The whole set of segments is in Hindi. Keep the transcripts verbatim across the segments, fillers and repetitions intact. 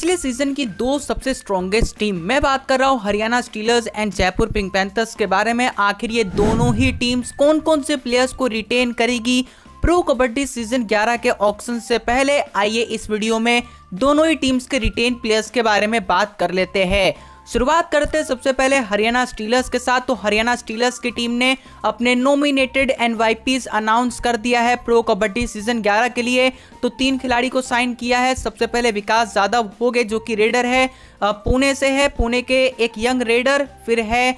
पिछले सीजन की दो सबसे स्ट्रॉन्गेस्ट टीम, मैं बात कर रहा हूँ Haryana Steelers and Jaipur Pink Panthers के बारे में। आखिर ये दोनों ही टीम्स कौन कौन से प्लेयर्स को रिटेन करेगी प्रो कबड्डी सीजन ग्यारह के ऑक्शन से पहले, आइए इस वीडियो में दोनों ही टीम्स के रिटेन प्लेयर्स के बारे में बात कर लेते हैं। शुरुआत करते हैं सबसे पहले हरियाणा स्टीलर्स के साथ। तो हरियाणा स्टीलर्स की टीम ने अपने नॉमिनेटेड एनवाईपीज अनाउंस कर दिया है प्रो कबड्डी सीजन ग्यारह के लिए। तो तीन खिलाड़ी को साइन किया है। सबसे पहले विकास जाधव हो गए जो कि रेडर है, पुणे से है, पुणे के एक यंग रेडर। फिर है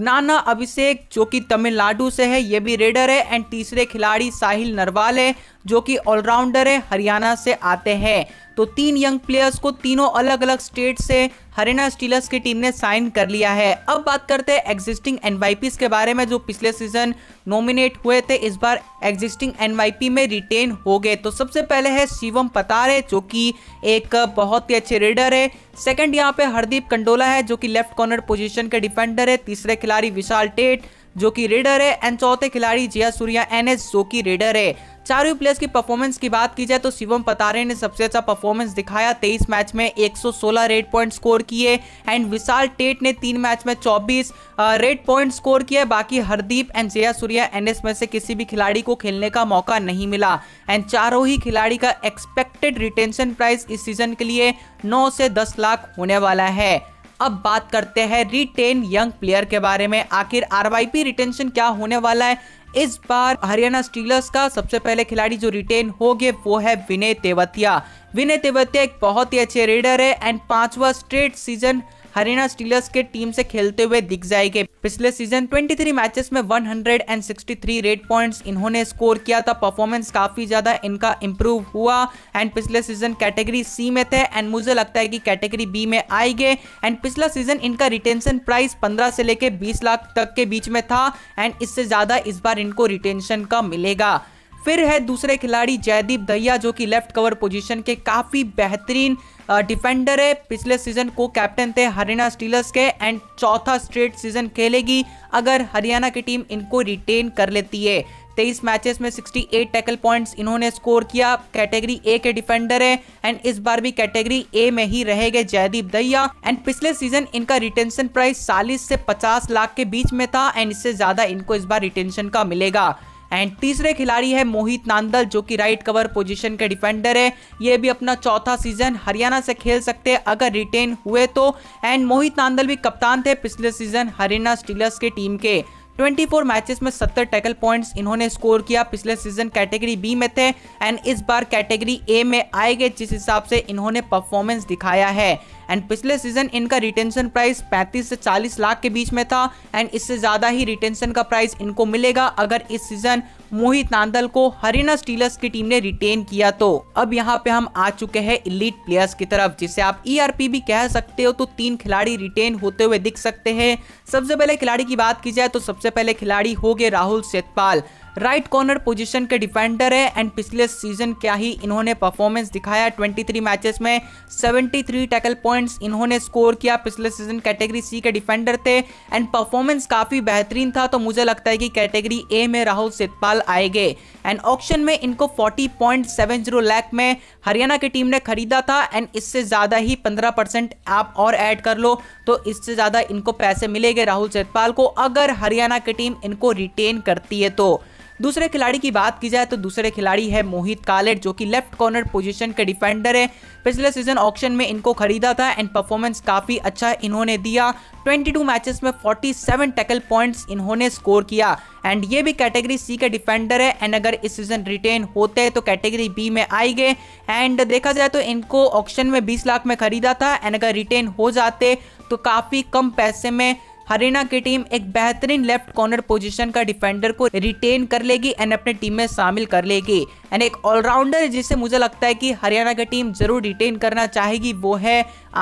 नाना अभिषेक जो कि तमिलनाडु से है, ये भी रेडर है। एंड तीसरे खिलाड़ी साहिल नरवाल है जो कि ऑलराउंडर है, हरियाणा से आते हैं। तो तीन यंग प्लेयर्स को तीनों अलग अलग स्टेट से हरियाणा स्टीलर्स की टीम ने साइन कर लिया है। अब बात करते हैं एग्जिस्टिंग एनवाईपीज के बारे में जो पिछले सीजन नॉमिनेट हुए थे, इस बार एग्जिस्टिंग एनवाईपी में रिटेन हो गए। तो सबसे पहले है शिवम पतारे जो कि एक बहुत ही अच्छे रेडर है। सेकंड यहाँ पे हरदीप कंडोला है जो कि लेफ्ट कॉर्नर पोजीशन के डिफेंडर है। तीसरे खिलाड़ी विशाल टेट जो कि रेडर है। एंड चौथे खिलाड़ी जिया सूर्या एन एस जो कि रेडर है। चारों प्लेयर्स की परफॉर्मेंस की बात की जाए तो शिवम पतारे ने सबसे अच्छा परफॉर्मेंस दिखाया, तेईस मैच में एक सौ सोलह रेड पॉइंट स्कोर किए। एंड विशाल टेट ने तीन मैच में चौबीस रेड पॉइंट स्कोर किए। बाकी Hardeep and Jaya Surya N S में से किसी भी खिलाड़ी को खेलने का मौका नहीं मिला। एंड चारों ही खिलाड़ी का एक्सपेक्टेड रिटेंशन प्राइस इस सीजन के लिए नौ से दस लाख होने वाला है। अब बात करते हैं रिटेन यंग प्लेयर के बारे में, आखिर आरवाईपी रिटेंशन क्या होने वाला है इस बार हरियाणा स्टीलर्स का। सबसे पहले खिलाड़ी जो रिटेन हो गए वो है विनय तेवतिया। विनय तेवतिया एक बहुत ही अच्छे रेडर है एंड पांचवा स्ट्रेट सीजन हरियाणा स्टीलर्स के टीम से खेलते हुए दिख जाएंगे। पिछले सीजन तेईस मैचेस में एक सौ तिरसठ रेड पॉइंट्स इन्होंने स्कोर किया था। परफॉर्मेंस काफी ज्यादा इनका इंप्रूव हुआ एंड पिछले सीजन कैटेगरी सी में थे एंड मुझे लगता है कि कैटेगरी बी में आएंगे। एंड पिछला सीजन इनका रिटेंशन प्राइस पंद्रह से लेकर बीस लाख तक के बीच में था एंड इससे ज्यादा इस बार इनको रिटेंशन का मिलेगा। फिर है दूसरे खिलाड़ी जयदीप दहिया जो कि लेफ्ट कवर पोजीशन के काफ़ी बेहतरीन डिफेंडर है, पिछले सीजन को कैप्टन थे हरियाणा स्टीलर्स के एंड चौथा स्ट्रेट सीजन खेलेगी अगर हरियाणा की टीम इनको रिटेन कर लेती है। तेईस मैचेस में अड़सठ टैकल पॉइंट्स इन्होंने स्कोर किया, कैटेगरी ए के डिफेंडर है एंड इस बार भी कैटेगरी ए में ही रहेंगे जयदीप दहिया। एंड पिछले सीजन इनका रिटेंशन प्राइस चालीस से पचास लाख के बीच में था एंड इससे ज़्यादा इनको इस बार रिटेंशन का मिलेगा। एंड तीसरे खिलाड़ी है मोहित नांदल जो कि राइट कवर पोजीशन के डिफेंडर है, ये भी अपना चौथा सीजन हरियाणा से खेल सकते हैं अगर रिटेन हुए तो। एंड मोहित नांदल भी कप्तान थे पिछले सीजन हरियाणा स्टीलर्स के टीम के। चौबीस मैचेस में सत्तर टैकल पॉइंट्स इन्होंने स्कोर किया, पिछले सीजन कैटेगरी बी में थे एंड इस बार कैटेगरी ए में आएंगे जिस हिसाब से इन्होंने परफॉर्मेंस दिखाया है। एंड पिछले सीजन इनका रिटेंशन प्राइस पैंतीस से चालीस लाख के बीच में था एंड इससे ज़्यादा ही रिटेंशन का प्राइस इनको मिलेगा अगर इस सीजन मोहित नांदल को हरियाणा स्टीलर्स की टीम ने रिटेन किया तो। अब यहाँ पे हम आ चुके हैं इलीट प्लेयर्स की तरफ जिसे आप ई आर पी भी कह सकते हो। तो तीन खिलाड़ी रिटेन होते हुए दिख सकते हैं। सबसे पहले खिलाड़ी की बात की जाए तो सबसे पहले खिलाड़ी हो गए Rahul Sethpal, right corner position के डिफेंडर है एंड पिछले सीजन क्या ही इन्होंने परफॉर्मेंस दिखाया। तेईस मैचेस में तिहत्तर टैकल पॉइंट्स इन्होंने स्कोर किया, पिछले सीजन कैटेगरी सी के डिफेंडर थे एंड परफॉर्मेंस काफ़ी बेहतरीन था। तो मुझे लगता है कि कैटेगरी ए में राहुल सेतपाल आएंगे। एंड ऑक्शन में इनको चालीस पॉइंट सत्तर लाख में हरियाणा की टीम ने खरीदा था एंड इससे ज़्यादा ही पंद्रह परसेंट आप और ऐड कर लो तो इससे ज़्यादा इनको पैसे मिलेंगे राहुल सेतपाल को अगर हरियाणा की टीम इनको रिटेन करती है तो। दूसरे खिलाड़ी की बात की जाए तो दूसरे खिलाड़ी है मोहित कालेट जो कि लेफ्ट कॉर्नर पोजीशन के डिफेंडर है, पिछले सीजन ऑक्शन में इनको खरीदा था एंड परफॉर्मेंस काफ़ी अच्छा इन्होंने दिया। बाईस मैचेस में सैंतालीस टैकल पॉइंट्स इन्होंने स्कोर किया एंड ये भी कैटेगरी सी के डिफेंडर है एंड अगर इस सीजन रिटेन होते हैं तो कैटेगरी बी में आएंगे। एंड देखा जाए तो इनको ऑक्शन में बीस लाख में खरीदा था एंड अगर रिटेन हो जाते तो काफ़ी कम पैसे में हरियाणा की टीम एक बेहतरीन लेफ्ट कॉर्नर पोजीशन का डिफेंडर को रिटेन कर लेगी एंड अपने टीम में शामिल कर लेगी। एंड एक ऑलराउंडर जिसे मुझे लगता है कि हरियाणा की टीम जरूर रिटेन करना चाहेगी वो है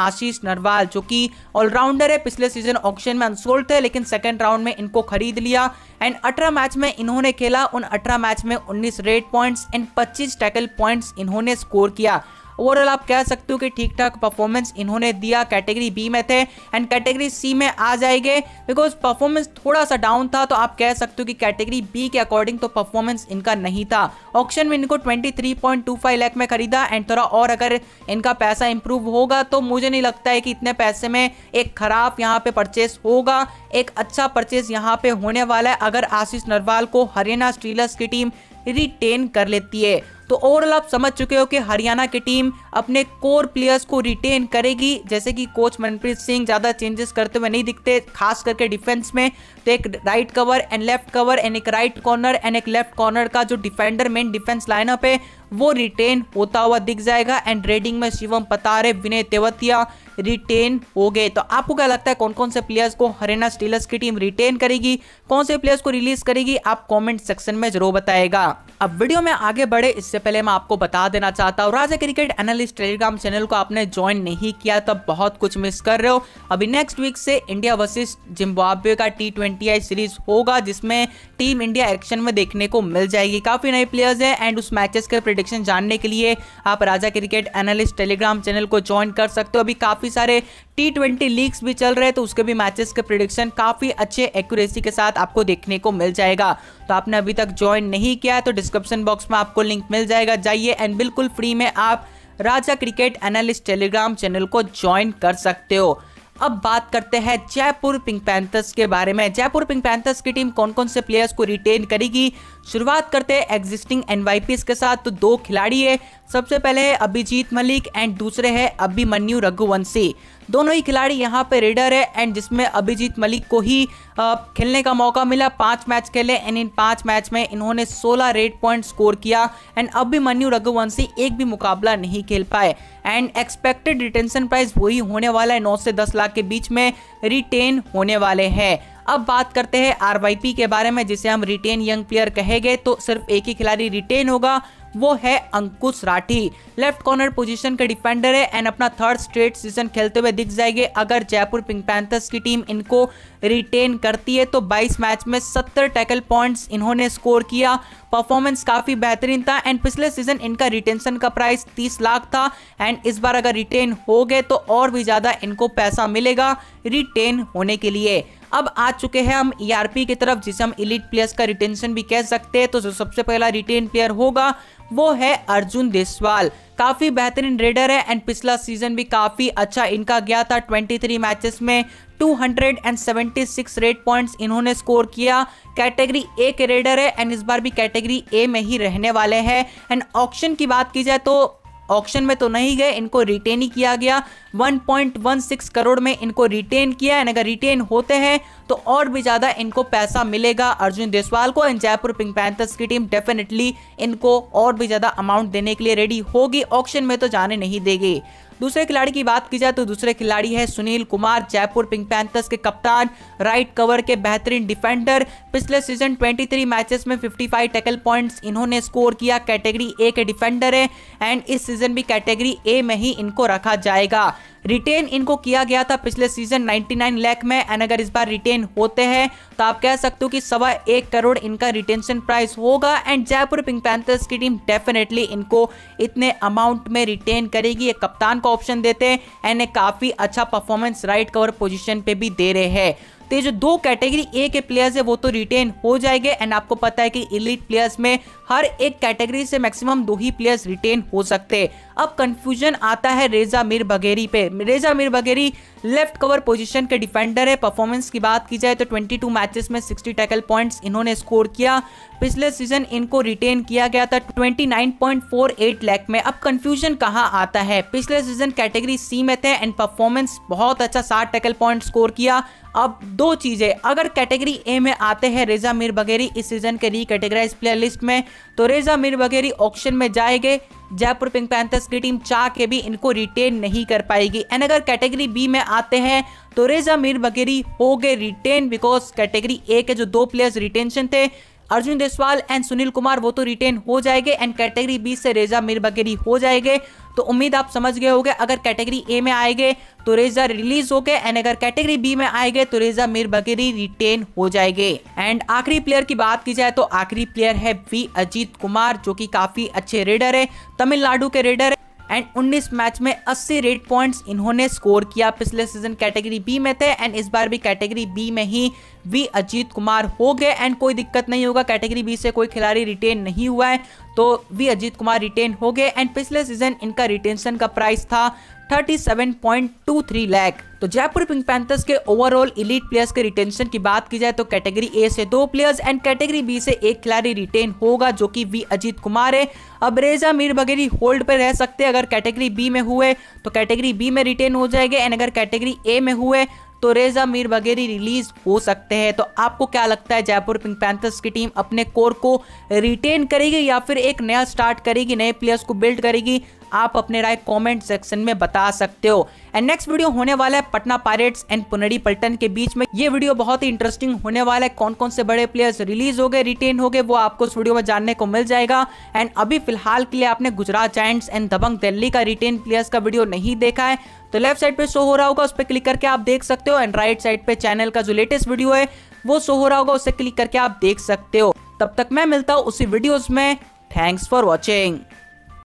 आशीष नरवाल जो कि ऑलराउंडर है, पिछले सीजन ऑक्शन में अनसोल्ड थे लेकिन सेकंड राउंड में इनको खरीद लिया एंड अठारह मैच में इन्होंने खेला, उन अठारह मैच में उन्नीस रेड पॉइंट्स एंड पच्चीस टैकल पॉइंट्स इन्होंने स्कोर किया। ओवरऑल आप कह सकते हो कि ठीक ठाक परफॉर्मेंस इन्होंने दिया। कैटेगरी बी में थे एंड कैटेगरी सी में आ जाएंगे बिकॉज परफॉर्मेंस थोड़ा सा डाउन था, तो आप कह सकते हो कि कैटेगरी बी के अकॉर्डिंग तो परफॉर्मेंस इनका नहीं था। ऑक्शन में इनको तेईस पॉइंट दो पाँच लाख में खरीदा एंड थोड़ा और अगर इनका पैसा इंप्रूव होगा तो मुझे नहीं लगता है कि इतने पैसे में एक खराब यहाँ पे परचेस होगा, एक अच्छा परचेस यहाँ पे होने वाला है अगर आशीष नरवाल को हरियाणा स्टीलर्स की टीम रिटेन कर लेती है। तो ओवरऑल आप समझ चुके हो कि हरियाणा की टीम अपने कोर प्लेयर्स को रिटेन करेगी, जैसे कि कोच मनप्रीत सिंह ज़्यादा चेंजेस करते हुए नहीं दिखते, खास करके डिफेंस में। तो एक right cover and left cover and एक राइट कॉर्नर एंड एक लेफ्ट कॉर्नर का जो डिफेंडर मेन डिफेंस लाइनअप है वो रिटेन होता हुआ दिख जाएगा एंड रेडिंग में शिवम पतारे, विनय तेवतिया रिटेन हो गए। तो आपको क्या लगता है कौन कौन से प्लेयर्स को हरियाणा स्टीलर्स की टीम रिटेन करेगी, कौन से प्लेयर्स को रिलीज करेगी, आप कमेंट सेक्शन में जरूर बताएगा। अब वीडियो में आगे बढ़े इससे पहले मैं आपको बता देना चाहता हूँ, Raja cricket analyst Telegram channel को आपने ज्वाइन नहीं किया तब बहुत कुछ मिस कर रहे हो। अभी नेक्स्ट वीक से इंडिया वर्सेस जिम्बाब्वे का टी ट्वेंटी आई सीरीज होगा जिसमें टीम इंडिया एक्शन में देखने को मिल जाएगी। काफी नए प्लेयर्स हैं एंड उस मैचेस के प्रेडिक्शन जानने के लिए आप Raja cricket analyst Telegram channel को ज्वाइन कर सकते हो। अभी काफी सारे टी ट्वेंटी लीग्स भी चल रहे हैं तो उसके भी मैचेस के प्रेडिक्शन काफी अच्छे एक्यूरेसी के साथ आपको देखने को मिल जाएगा। तो आपने अभी तक ज्वाइन नहीं किया है तो डिस्क्रिप्शन बॉक्स में आपको लिंक मिल जाएगा, जाइए एंड बिल्कुल फ्री में आप Raja cricket analyst Telegram channel को ज्वाइन कर सकते हो। अब बात करते हैं जयपुर पिंक पैंथर्स के बारे में। जयपुर पिंक पैंथर्स की टीम कौन कौन से प्लेयर्स को रिटेन करेगी, शुरुआत करते हैं एग्जिस्टिंग एनवाईपीस के साथ। तो दो खिलाड़ी है, सबसे पहले है अभिजीत मलिक एंड दूसरे है अभिमन्यु रघुवंशी। दोनों ही खिलाड़ी यहाँ पे रेडर है एंड जिसमें अभिजीत मलिक को ही खेलने का मौका मिला, पाँच मैच खेले एंड इन पाँच मैच में इन्होंने सोलह रेड पॉइंट स्कोर किया एंड अभिमन्यु रघुवंशी एक भी मुकाबला नहीं खेल पाए एंड एक्सपेक्टेड रिटेंशन प्राइस वही होने वाला है, नौ से दस लाख के बीच में रिटेन होने वाले हैं। अब बात करते हैं आरवाईपी के बारे में जिसे हम रिटेन यंग प्लेयर कहेंगे, तो सिर्फ एक ही खिलाड़ी रिटेन होगा, वो है Ankush Rathi. Left corner position के डिफेंडर है एंड अपना थर्ड स्ट्रेट सीजन खेलते हुए दिख जाएंगे। अगर जयपुर पिंक पैंथर्स की टीम इनको रिटेन करती है तो बाईस मैच में सत्तर टैकल पॉइंट्स इन्होंने स्कोर किया, परफॉर्मेंस काफ़ी बेहतरीन था एंड पिछले सीजन इनका रिटेंशन का प्राइस तीस लाख था एंड इस बार अगर रिटेन हो गए तो और भी ज़्यादा इनको पैसा मिलेगा रिटेन होने के लिए। अब आ चुके हैं हम ईआरपी की तरफ जिसे हम इलीट प्लेयर्स का रिटेंशन भी कह सकते हैं। तो जो सबसे पहला रिटेन प्लेयर होगा वो है अर्जुन देसवाल। काफ़ी बेहतरीन रेडर है एंड पिछला सीजन भी काफ़ी अच्छा इनका गया था, तेईस मैचेस में दो सौ छिहत्तर रेड पॉइंट्स इन्होंने स्कोर किया। कैटेगरी ए के रेडर है एंड इस बार भी कैटेगरी ए में ही रहने वाले हैं एंड ऑक्शन की बात की जाए तो ऑक्शन में तो नहीं गए, इनको रिटेन ही किया गया, एक पॉइंट एक छह करोड़ में इनको रिटेन किया एंड अगर रिटेन होते हैं तो और भी ज़्यादा इनको पैसा मिलेगा अर्जुन देसवाल को एंड जयपुर पिंक पैंथर्स की टीम डेफिनेटली इनको और भी ज़्यादा अमाउंट देने के लिए रेडी होगी, ऑक्शन में तो जाने नहीं देगी। दूसरे खिलाड़ी की बात की जाए तो दूसरे खिलाड़ी है सुनील कुमार, जयपुर पिंक पैंथर्स के कप्तान, राइट कवर के बेहतरीन डिफेंडर। पिछले सीजन तेईस मैचेस में पचपन टैकल पॉइंट्स इन्होंने स्कोर किया, कैटेगरी ए के डिफेंडर है एंड इस सीजन भी कैटेगरी ए में ही इनको रखा जाएगा। रिटेन इनको किया गया था पिछले सीजन निन्यानवे लाख में एंड अगर इस बार रिटेन होते हैं तो आप कह सकते हो कि सवा एक करोड़ इनका रिटेंशन प्राइस होगा एंड जयपुर पिंक पैंथर्स की टीम डेफिनेटली इनको इतने अमाउंट में रिटेन करेगी। एक कप्तान को ऑप्शन देते हैं एंड एक काफ़ी अच्छा परफॉर्मेंस राइट कवर पोजीशन पे भी दे रहे हैं। तो ये जो दो कैटेगरी ए के प्लेयर्स है वो तो रिटेन हो जाएंगे एंड आपको पता है कि एलीट प्लेयर्स में हर एक कैटेगरी से मैक्सिमम दो ही प्लेयर्स रिटेन हो सकते हैं। अब कंफ्यूजन आता है रेजा मीर बगेरी पे। Reza Mir Bagheri left cover position के डिफेंडर है, परफॉर्मेंस की बात की जाए तो बाईस मैचेस में साठ टैकल पॉइंट्स इन्होंने स्कोर किया, पिछले सीजन इनको रिटेन किया गया था उनतीस पॉइंट अड़तालीस लाख में। अब कंफ्यूजन कहाँ आता है, पिछले सीजन कैटेगरी सी में थे एंड परफॉर्मेंस बहुत अच्छा, साठ टैकल पॉइंट स्कोर किया। अब दो चीज़ें, अगर कैटेगरी ए में आते हैं रेजा मीर बगेरी इस सीजन के री कैटेगराइज प्लेयर लिस्ट में तो रेजा मीर बगेरी ऑक्शन में जाएंगे, जयपुर पिंक पैंथर्स की टीम चाह के भी इनको रिटेन नहीं कर पाएगी एंड अगर कैटेगरी बी में आते हैं तो रेजा मीर बगेरी हो गए रिटेन बिकॉज कैटेगरी ए के जो दो प्लेयर्स रिटेंशन थे अर्जुन देसवाल एंड सुनील कुमार वो तो रिटेन हो जाएंगे एंड कैटेगरी बी से रेजा मीर बगेरी हो जाएंगे। तो उम्मीद आप समझ गए होंगे, अगर कैटेगरी ए में आएंगे तो रेजा रिलीज हो गए एंड अगर कैटेगरी बी में आएंगे तो रेजा मीर बगेरी रिटेन हो जाएंगे। एंड आखिरी प्लेयर की बात की जाए तो आखिरी प्लेयर है वी अजीत कुमार जो कि काफ़ी अच्छे रेडर है, तमिलनाडु के रेडर है एंड उन्नीस मैच में अस्सी रेट पॉइंट्स इन्होंने स्कोर किया। पिछले सीजन कैटेगरी बी में थे एंड इस बार भी कैटेगरी बी में ही वी अजीत कुमार हो गए एंड कोई दिक्कत नहीं होगा, कैटेगरी बी से कोई खिलाड़ी रिटेन नहीं हुआ है तो वी अजीत कुमार रिटेन हो गए। एंड पिछले सीजन इनका रिटेंशन का प्राइस था सैंतीस पॉइंट दो तीन लाख। तो जयपुर पिंक पैंथर्स के ओवरऑल इलीट प्लेयर्स के रिटेंशन की बात की जाए तो कैटेगरी ए से दो प्लेयर्स एंड कैटेगरी बी से एक खिलाड़ी रिटेन होगा जो कि वी अजीत कुमार है। अब रेजा मीर बगेरी होल्ड पर रह सकते हैं, अगर कैटेगरी बी में हुए तो कैटेगरी बी में रिटेन हो जाएंगे एंड अगर कैटेगरी ए में हुए तो रेजा मीर बगेरी रिलीज हो सकते हैं। तो आपको क्या लगता है, जयपुर पिंक पैंथर्स की टीम अपने कोर को रिटेन करेगी या फिर एक नया स्टार्ट करेगी, नए प्लेयर्स को बिल्ड करेगी? आप अपने राय कमेंट सेक्शन में बता सकते हो। एंड नेक्स्ट वीडियो होने वाला है पटना पायरेट्स एंड पुनेरी पल्टन के बीच में। ये वीडियो बहुत ही इंटरेस्टिंग होने वाला है, कौन कौन से बड़े प्लेयर्स रिलीज हो गए, रिटेन हो गए, वो आपको इस वीडियो में जानने को मिल जाएगा। एंड अभी फिलहाल के लिए आपने गुजरात जायंट्स एंड दबंग दिल्ली का रिटेन प्लेयर्स का वीडियो नहीं देखा है तो लेफ्ट साइड पे शो हो रहा होगा, उस पर क्लिक करके आप देख सकते हो। एंड राइट साइड पे चैनल का जो लेटेस्ट वीडियो है वो शो हो रहा होगा, उसे क्लिक करके आप देख सकते हो। तब तक मैं मिलता हूँ उसी वीडियोज में। Thanks for watching.